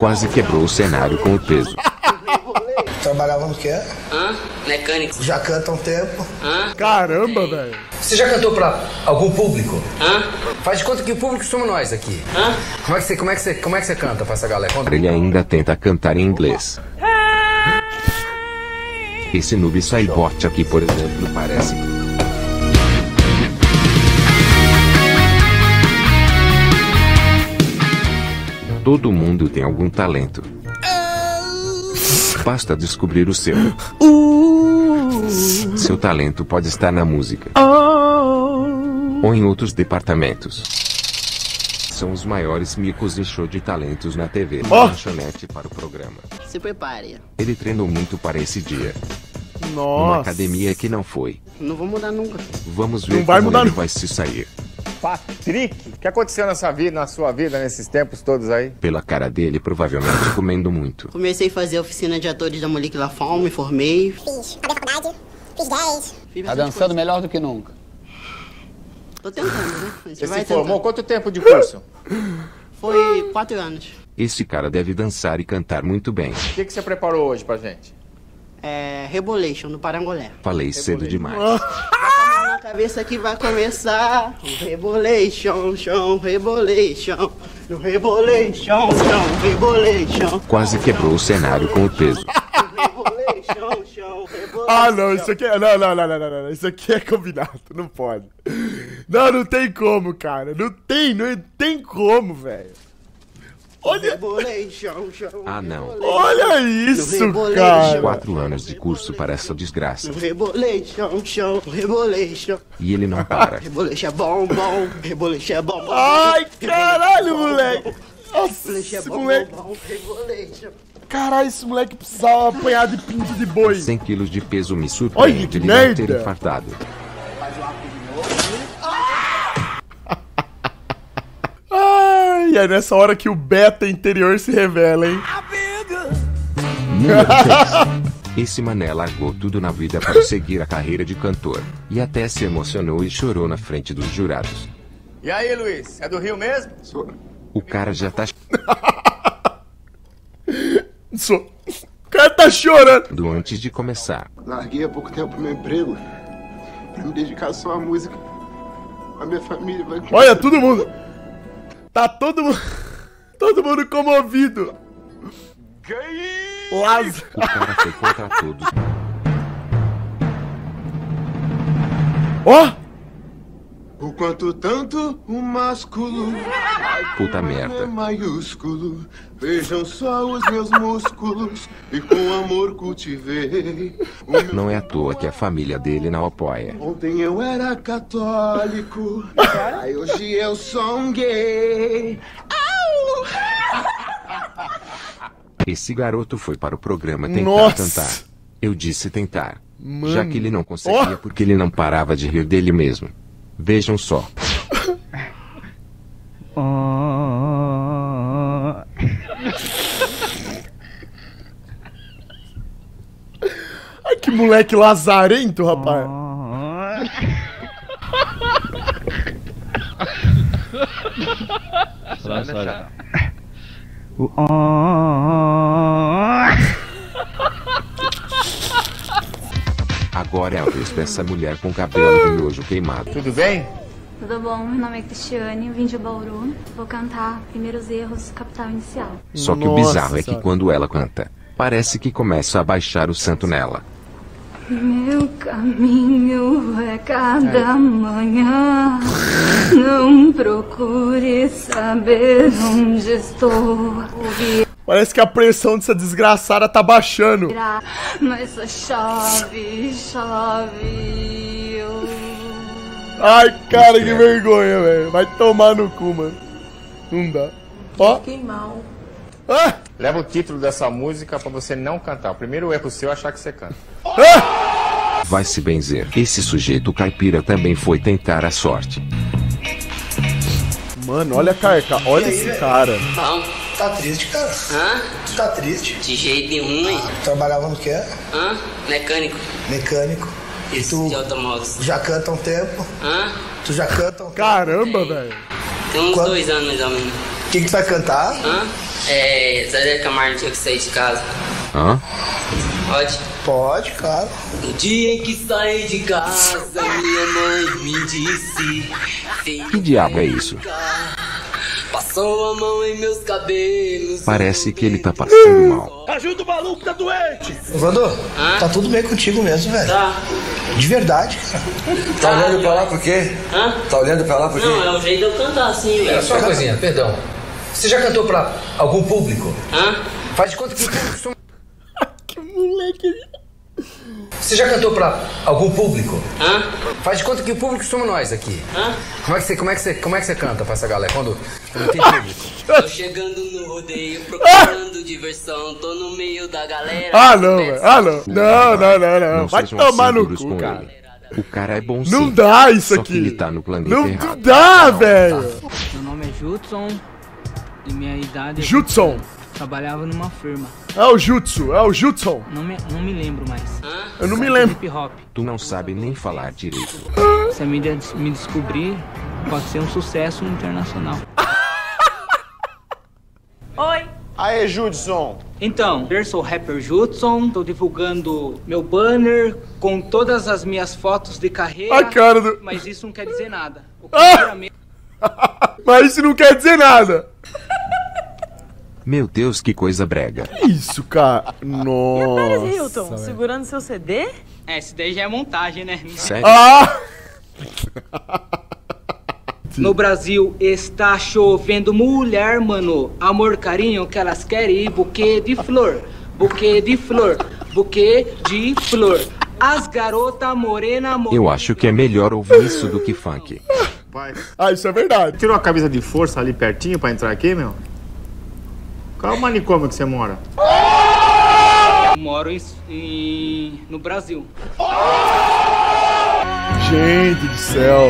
Quase quebrou o cenário com o peso. Trabalhava no quê? Hã? Mecânico. Já canta há um tempo. Hã? Caramba, velho. Você já cantou pra algum público? Hã? Faz de conta que o público somos nós aqui. Hã? Como é que você canta pra essa galera? Ele ainda tenta cantar em inglês. Esse Noob Saibot aqui, por exemplo, parece... Todo mundo tem algum talento. Basta descobrir o seu. Seu talento pode estar na música. Ou em outros departamentos. São os maiores micos em show de talentos na TV. Lanchonete para o programa. Se prepare. Ele treinou muito para esse dia. Nossa. Uma academia que não foi. Não vou mudar nunca. Vamos ver como ele vai se sair. Patrick, o que aconteceu na sua vida nesses tempos todos aí? Pela cara dele, provavelmente comendo muito. Comecei a fazer a oficina de atores da Monique Lafon, me formei. Fiz a faculdade, fiz 10. Fiz tá dançando coisa. Melhor do que nunca. Tô tentando, né? Você se formou? Quanto tempo de curso? Foi 4 anos. Esse cara deve dançar e cantar muito bem. O que você preparou hoje pra gente? É... Rebolation, do Parangolé. Falei Rebolation. Cedo demais. Cabeça que vai começar o Rebolation, chão, Rebolation, o Rebolation, chão, Rebolation. Quase quebrou o cenário com o peso. Ah, não, isso aqui é... Não, isso aqui é combinado, não pode. Não tem como, cara, não tem como, velho. Olha... Ah, não. Olha isso, cara. 4 anos de curso para essa desgraça. E ele não para. Ai, caralho, moleque. Nossa, esse moleque. Caralho, esse moleque precisava apanhar de pinto de boi. 100 quilos de peso me surpreende ele não ter infartado. E é nessa hora que o beta interior se revela, hein? Esse mané largou tudo na vida para seguir a carreira de cantor. E até se emocionou e chorou na frente dos jurados. E aí, Luiz? É do Rio mesmo? Sou. O cara já tá... Sou. O cara tá chorando. Antes de começar. Larguei há pouco tempo meu emprego pra me dedicar só à música. A minha família vai... Olha, todo mundo... Tá todo mundo comovido. Ganhei! O cara foi contra todos. Ó! Oh! O quanto tanto o másculo. Puta merda. Maiúsculo. Vejam só os meus músculos e com amor cultivei. Não é à toa que a família dele não apoia. Ontem eu era católico, aí hoje eu sou um gay. Esse garoto foi para o programa tentar cantar. Eu disse tentar, mano. Já que ele não conseguia porque ele não parava de rir dele mesmo. Vejam só. Ai, que moleque lazarento, rapaz. Agora é a vez dessa mulher com cabelo de nojo queimado. Tudo bem? Tudo bom, meu nome é Cristiane, eu vim de Bauru. Vou cantar Primeiros Erros, Capital Inicial. Só que o bizarro é que quando ela canta, parece que começa a baixar o santo nela. Meu caminho é cada manhã. Não procure saber onde estou. Parece que a pressão dessa desgraçada tá baixando. Mas só chove, chove. Ai, cara, que vergonha, velho. Vai tomar no cu, mano. Não dá. Ó. Ah! Leva o título dessa música pra você não cantar. O primeiro erro seu é achar que você canta. Ah! Vai se benzer. Esse sujeito caipira também foi tentar a sorte. Mano, olha a carca. Olha aí, esse cara. Não. Tá triste, cara. Hã? Tu tá triste? De jeito nenhum, hein? Trabalhava no quê? Hã? Mecânico. Mecânico. E tu já canta há um tempo? Hã? Tu já canta há um tempo? Caramba, velho. Tem uns 2 anos, ao menos. O que tu vai cantar? Hã? É, Zé Camargo, no dia que sair de casa. Hã? Pode? Pode, cara. No dia em que saí de casa, minha mãe me disse... Que diabo é isso? Passou a mão em meus cabelos... Parece que ele tá passando mal. Ajuda o maluco, tá doente! Vandor, tá tudo bem contigo mesmo, velho? Tá. De verdade, cara. Tá olhando pra lá por quê? Hã? Tá olhando pra lá por quê? Não, é o jeito de eu cantar assim, velho. É só uma coisinha, perdão. Você já cantou pra algum público? Hã? Faz de conta que... Que moleque... Você já cantou pra algum público? Hã? Faz de conta que o público somos nós aqui. Hã? Como é que você canta pra essa galera quando tem público? Tô chegando no rodeio, procurando diversão, tô no meio da galera. Ah, não, velho. Ah, não. Não. Vai tomar no cu, cara. O cara é bom sim. Não dá isso aqui. Só que ele tá no planeta errado. Não dá, velho. Meu nome é Judson e minha idade é... Judson. Trabalhava numa firma. É o Jutsu. Não me lembro mais. Eu não me lembro. Hip hop. Tu não sabe nem falar direito. Se a mídia me descobrir, pode ser um sucesso internacional. Oi. Aê, Judson. Então, eu sou o rapper Judson. Tô divulgando meu banner com todas as minhas fotos de carreira. A cara do... Mas isso não quer dizer nada. Mas isso não quer dizer nada. Meu Deus, que coisa brega. Que isso, cara? Nossa. E aparece Hilton, segurando seu CD? É, esse daí já é montagem, né? Sério? Ah! No Brasil está chovendo mulher, mano. Amor, carinho, que elas querem. Buquê de flor, buquê de flor, buquê de flor. As garotas morena, morena. Eu acho que é melhor ouvir isso do que funk. Ah, isso é verdade. Tirou a camisa de força ali pertinho pra entrar aqui, meu? Qual é o manicômio que você mora? Moro no Brasil. Gente do céu.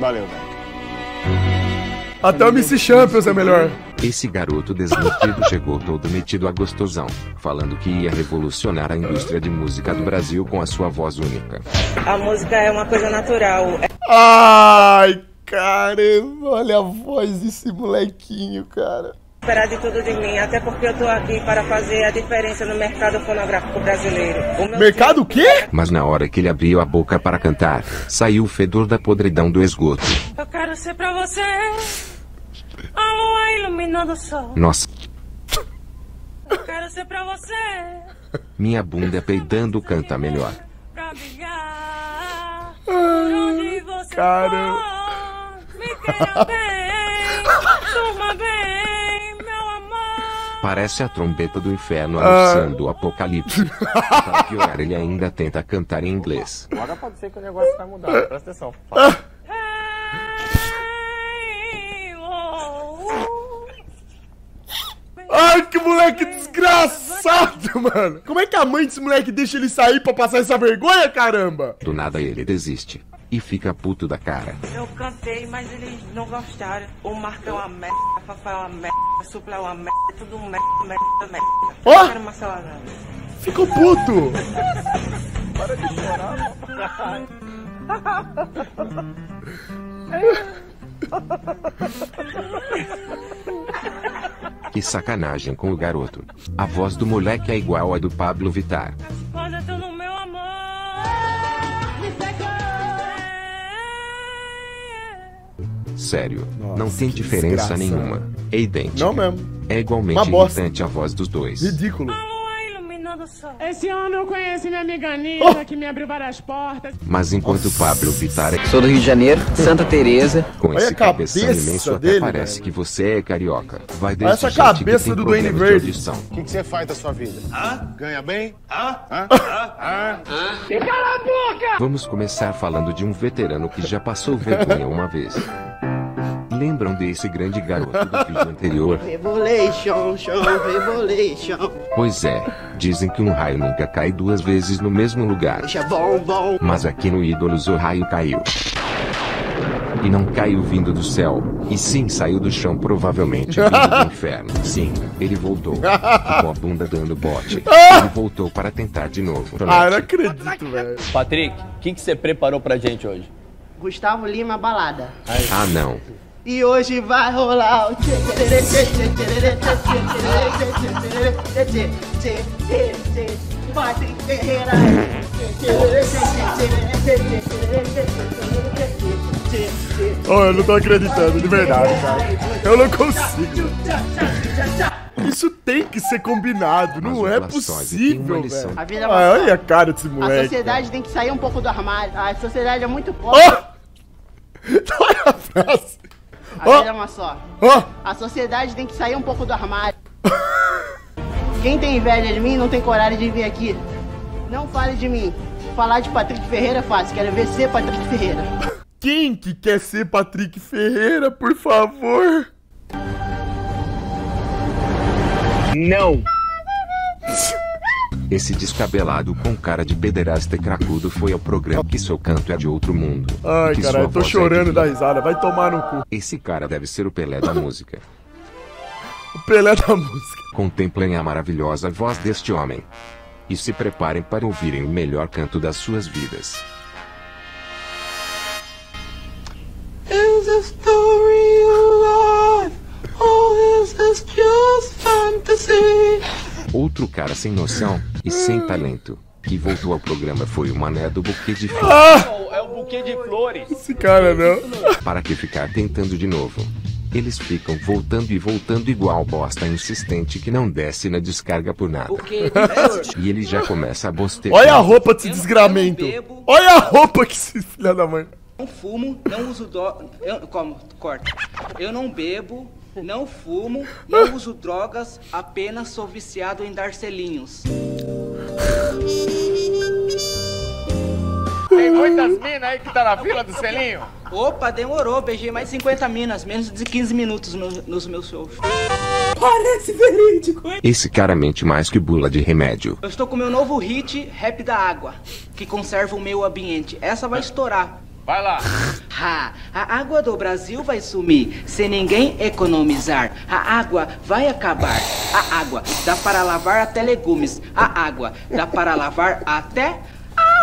Valeu, velho. Até o MC Champions é melhor. Esse garoto desmentido chegou todo metido a gostosão, falando que ia revolucionar a indústria de música do Brasil com a sua voz única. A música é uma coisa natural. Ai, caramba, olha a voz desse molequinho, cara. Esperar de tudo de mim, até porque eu tô aqui para fazer a diferença no mercado fonográfico brasileiro. Mercado o quê? Mas na hora que ele abriu a boca para cantar, saiu o fedor da podridão do esgoto. Eu quero ser pra você a lua iluminando o sol. Nossa. Eu quero ser pra você. Minha bunda peidando canta melhor. Pra brigar, por onde você for, me queira bem, durma bem. Parece a trombeta do inferno anunciando o apocalipse. Para piorar, ele ainda tenta cantar em inglês. Agora pode ser que o negócio vai mudar, presta atenção. Ai, que moleque desgraçado, mano. Como é que a mãe desse moleque deixa ele sair pra passar essa vergonha, caramba? Do nada ele desiste e fica puto da cara. Eu cantei, mas eles não gostaram. O Marco é uma merda, a Fafá é uma merda, a Supla é uma merda, tudo merda. Eu quero uma salada. Ficou puto! Para de chorar, Que sacanagem com o garoto. A voz do moleque é igual a do Pabllo Vittar. Sério, nossa, não tem diferença nenhuma. É idêntico. Não mesmo. É igualmente irritante a voz dos dois. Ridículo. Esse ano eu conheci minha amiga Anitta, que me abriu várias portas. Mas enquanto o Pabllo Vittar é... Sou do Rio de Janeiro, Santa Teresa. Com olha esse cabeção imenso dele, até parece que você é carioca. Vai desse essa cabeça do Duende Verde. O que você faz da sua vida? Ganha bem? Cala a boca! Vamos começar falando de um veterano que já passou vergonha uma vez. Lembram desse grande garoto do vídeo anterior? Revolution, show, revolution. Pois é, dizem que um raio nunca cai duas vezes no mesmo lugar. Mas aqui no Ídolos o raio caiu. E não caiu vindo do céu, e sim saiu do chão, provavelmente vindo do inferno. Sim, ele voltou, com a bunda dando bote. Ele voltou para tentar de novo. Ah, não acredito, velho. Patrick, o que você preparou pra gente hoje? Gustavo Lima, balada. Ah, não. E hoje vai rolar o oh, eu não tô acreditando, de verdade, cara. Eu não consigo. Isso tem que ser combinado, não é possível, velho. Ah, olha a cara desse moleque. A sociedade tem que sair um pouco do armário. A sociedade é muito pobre. Olha a frase. A vida é uma só. A sociedade tem que sair um pouco do armário. Quem tem inveja de mim não tem coragem de vir aqui. Não fale de mim. Falar de Patrick Ferreira é fácil. Quero ver ser Patrick Ferreira. Quem que quer ser Patrick Ferreira, por favor? Não. Esse descabelado com cara de pederasta e cracudo foi ao programa que seu canto é de outro mundo. Ai, cara, eu tô chorando da risada. Vai tomar no cu. Esse cara deve ser o Pelé da música. O Pelé da música. Contemplem a maravilhosa voz deste homem. E se preparem para ouvirem o melhor canto das suas vidas. Is a story of life, all this is just fantasy. Outro cara sem noção e sem talento que voltou ao programa foi o mané do buquê de flores. É o buquê de flores. Esse cara não. Para que ficar tentando de novo? Eles ficam voltando e voltando igual bosta insistente que não desce na descarga por nada. E ele já começa a bostejar. Olha a roupa desse desgramento. Olha a roupa que se filha da mãe. Não fumo, não uso drogas. Como? Corta. Eu não bebo, não fumo, não uso drogas, apenas sou viciado em dar selinhos. Tem muitas minas aí que tá na fila do selinho? Opa, demorou. Beijei mais 50 minas, menos de 15 minutos nos meus shows. Parece verídico, hein? Esse cara mente mais que bula de remédio. Eu estou com meu novo hit, Rap da Água, que conserva o meio ambiente. Essa vai estourar. Vai lá. Ha, a água do Brasil vai sumir, sem ninguém economizar. A água vai acabar. A água dá para lavar até legumes. A água dá para lavar até...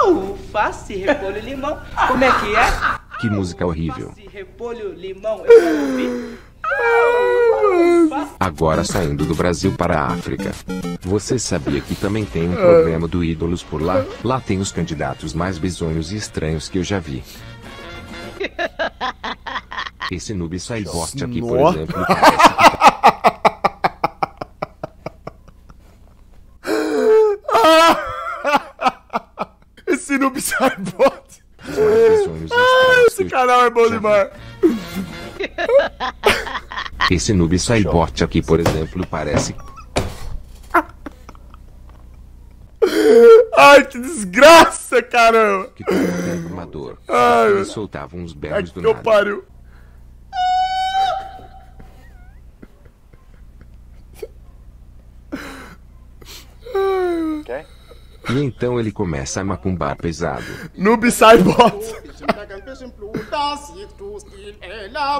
Alface, repolho e limão. Como é que é? Que música horrível. Alface, repolho, limão, eu já ouvi. Agora saindo do Brasil para a África. Você sabia que também tem um programa do Ídolos por lá? Lá tem os candidatos mais bizonhos e estranhos que eu já vi. Esse Noob Saibot aqui, por exemplo, parece que tá... Esse Noob Saibot. Esse canal é bom demais. Esse Noob Saibot aqui, por exemplo, parece... Ai, que desgraça, caramba! Que uma dor. Ai, ele soltava uns berros do nada. Ai, que pariu. Okay. E então ele começa a macumbar pesado. Noob Saibot.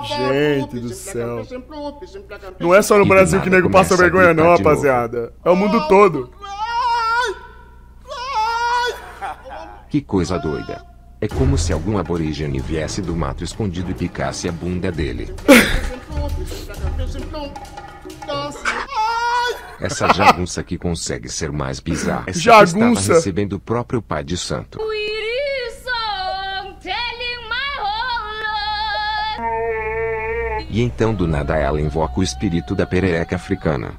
Gente do céu. Não é só no Brasil que nego passa vergonha não, rapaziada. É o mundo todo. Que coisa doida. É como se algum aborígene viesse do mato escondido e picasse a bunda dele. Essa jagunça que consegue ser mais bizarra. Essa jagunça. Estava recebendo o próprio pai de santo. E então do nada ela invoca o espírito da perereca africana.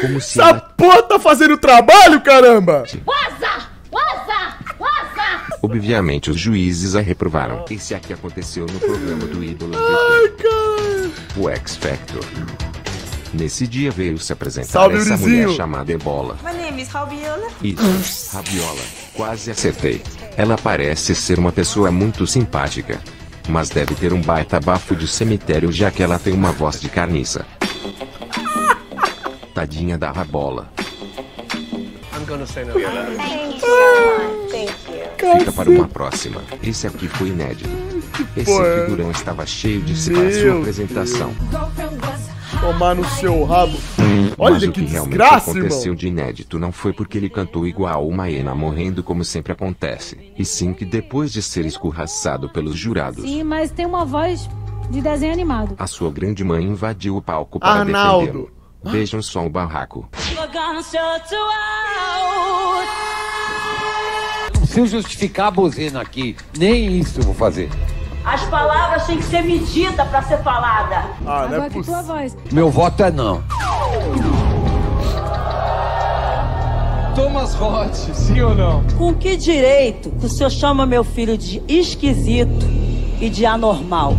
Como se essa porra tá fazendo o trabalho, caramba! Obviamente os juízes a reprovaram. Esse aqui aconteceu no programa do Ídolo. Ai, cara! O X-Factor. Nesse dia veio se apresentar essa mulher chamada Ebola. My name is Rabiola. Isso, Rabiola. Quase acertei. Ela parece ser uma pessoa muito simpática. Mas deve ter um baita bafo de cemitério, já que ela tem uma voz de carniça. Tadinha da Rabola. Fica para uma próxima. Esse aqui foi inédito. Esse figurão estava cheio de si para sua apresentação. Tomar no seu rabo. Olha que desgraça, irmão. O que aconteceu de inédito não foi porque ele cantou igual uma hiena morrendo como sempre acontece, e sim que depois de ser escorraçado pelos jurados... Sim, mas tem uma voz de desenho animado. A sua grande mãe invadiu o palco para defendê-lo. Vejam só o barraco. Não preciso justificar a buzina aqui, nem isso eu vou fazer. As palavras têm que ser medidas para ser falada. Ah, não é possível. Meu voto é não. Thomas Roth, sim ou não? Com que direito que o senhor chama meu filho de esquisito e de anormal?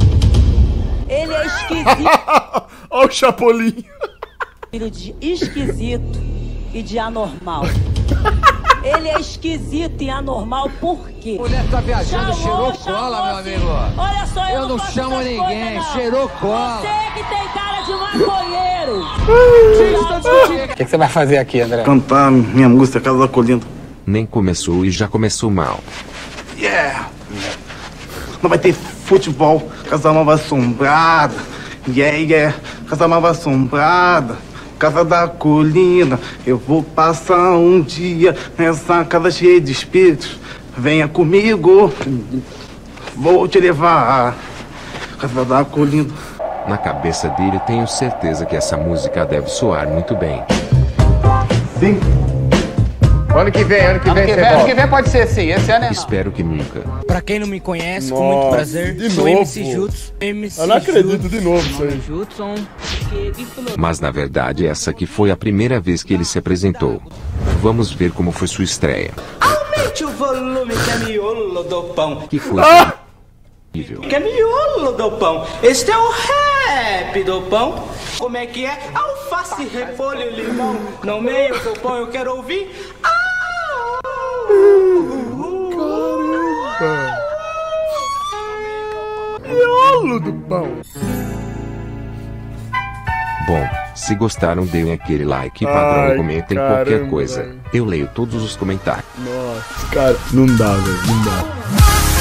Ele é esquisito. Olha o Chapolin. Filho de esquisito e de anormal. Ele é esquisito e anormal, por quê? Mulher tá viajando, cheirou cola, meu amigo. Olha só, eu não chamo ninguém, cheirou cola. Você que tem cara de maconheiro. O que você vai fazer aqui, André? Cantar minha música, Casa da Colina. Nem começou e já começou mal. Yeah! Não vai ter futebol, Casa Nova Assombrada. Yeah, yeah, Casa Nova Assombrada. Casa da Colina, eu vou passar um dia nessa casa cheia de espíritos. Venha comigo, vou te levar à Casa da Colina. Na cabeça dele, tenho certeza que essa música deve soar muito bem. Sim. Ano que vem pode ser sim, esse ano é não. Espero que nunca. Pra quem não me conhece, nossa, com muito prazer, sou MC Joutos. Eu não acredito de novo isso aí. Mas na verdade essa aqui foi a primeira vez que ele se apresentou. Vamos ver como foi sua estreia. Aumente o volume que é miolo do pão. Que foi? Incrível. Que é miolo do pão. Este é o rap do pão. Como é que é? Alface, repolho, limão. No meio do pão eu quero ouvir... Caramba! Miolo do pão! Bom, se gostaram, deem aquele like padrão e comentem qualquer coisa. Eu leio todos os comentários. Nossa, cara, não dá, velho, não dá.